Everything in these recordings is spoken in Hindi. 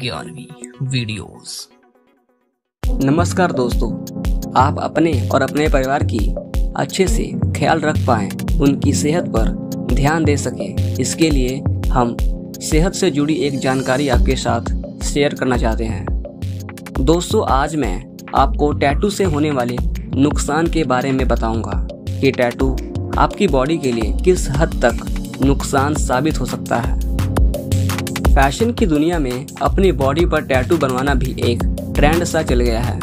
ज्ञानवी वीडियोस। नमस्कार दोस्तों, आप अपने और अपने परिवार की अच्छे से ख्याल रख पाएं, उनकी सेहत पर ध्यान दे सकें, इसके लिए हम सेहत से जुड़ी एक जानकारी आपके साथ शेयर करना चाहते हैं। दोस्तों, आज मैं आपको टैटू से होने वाले नुकसान के बारे में बताऊंगा कि टैटू आपकी बॉडी के लिए किस हद तक नुकसान साबित हो सकता है। फैशन की दुनिया में अपनी बॉडी पर टैटू बनवाना भी एक ट्रेंड सा चल गया है।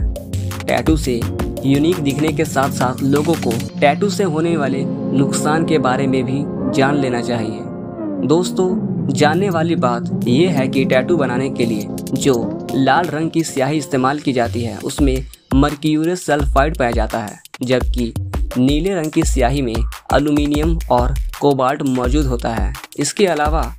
टैटू से यूनिक दिखने के साथ साथ लोगों को टैटू से होने वाले नुकसान के बारे में भी जान लेना चाहिए। दोस्तों, जानने वाली बात यह है कि टैटू बनाने के लिए जो लाल रंग की स्याही इस्तेमाल की जाती है उसमें मरक्यूरियस सल्फाइड पाया जाता है, जबकि नीले रंग की स्याही में एल्युमिनियम और कोबाल्ट मौजूद होता है। इसके अलावा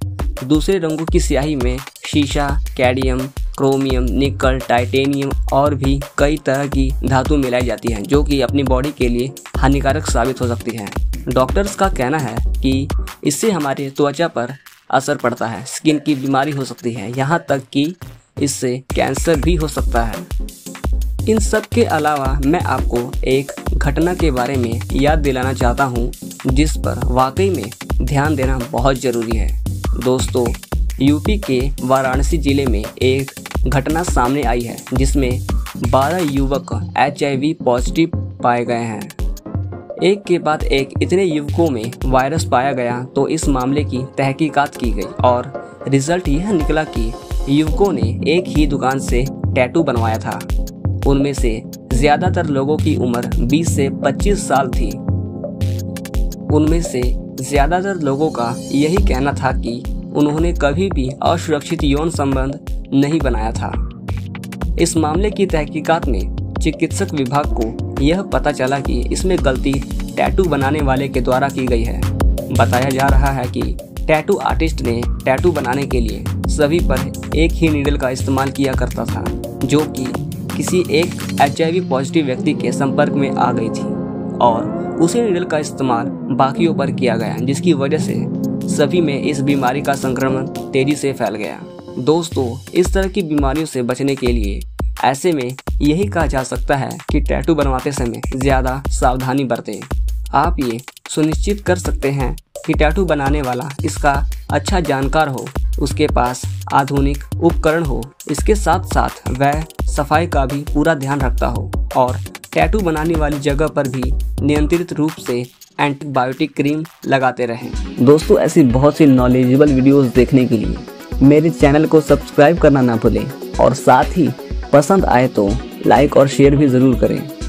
दूसरे रंगों की स्याही में शीशा, कैडमियम, क्रोमियम, निकल, टाइटेनियम और भी कई तरह की धातु मिलाई जाती हैं, जो कि अपनी बॉडी के लिए हानिकारक साबित हो सकती हैं। डॉक्टर्स का कहना है कि इससे हमारे त्वचा पर असर पड़ता है, स्किन की बीमारी हो सकती है, यहाँ तक कि इससे कैंसर भी हो सकता है। इन सब के अलावा मैं आपको एक घटना के बारे में याद दिलाना चाहता हूँ जिस पर वाकई में ध्यान देना बहुत ज़रूरी है। दोस्तों, यूपी के वाराणसी ज़िले में एक घटना सामने आई है जिसमें 12 युवक एचआईवी पॉजिटिव पाए गए हैं। एक के बाद एक इतने युवकों में वायरस पाया गया तो इस मामले की तहकीकात की गई और रिजल्ट यह निकला कि युवकों ने एक ही दुकान से टैटू बनवाया था। उनमें से ज़्यादातर लोगों की उम्र 20 से 25 साल थी। उनमें से ज़्यादातर लोगों का यही कहना था कि उन्होंने कभी भी असुरक्षित यौन संबंध नहीं बनाया था। इस मामले की तहकीकात में चिकित्सक विभाग को यह पता चला कि इसमें गलती टैटू बनाने वाले के द्वारा की गई है। बताया जा रहा है कि टैटू आर्टिस्ट ने टैटू बनाने के लिए सभी पर एक ही नीडल का इस्तेमाल किया करता था, जो कि किसी एक एचआईवी पॉजिटिव व्यक्ति के संपर्क में आ गई थी और उसी नीडल का इस्तेमाल बाकियों पर किया गया, जिसकी वजह से सभी में इस बीमारी का संक्रमण तेजी से फैल गया। दोस्तों, इस तरह की बीमारियों से बचने के लिए ऐसे में यही कहा जा सकता है कि टैटू बनवाते समय ज़्यादा सावधानी बरतें। आप ये सुनिश्चित कर सकते हैं कि टैटू बनाने वाला इसका अच्छा जानकार हो, उसके पास आधुनिक उपकरण हो, इसके साथ साथ वह सफाई का भी पूरा ध्यान रखता हो और टैटू बनाने वाली जगह पर भी नियंत्रित रूप से एंटीबायोटिक क्रीम लगाते रहें। दोस्तों, ऐसी बहुत सी नॉलेजेबल वीडियोस देखने के लिए मेरे चैनल को सब्सक्राइब करना ना भूलें और साथ ही पसंद आए तो लाइक और शेयर भी ज़रूर करें।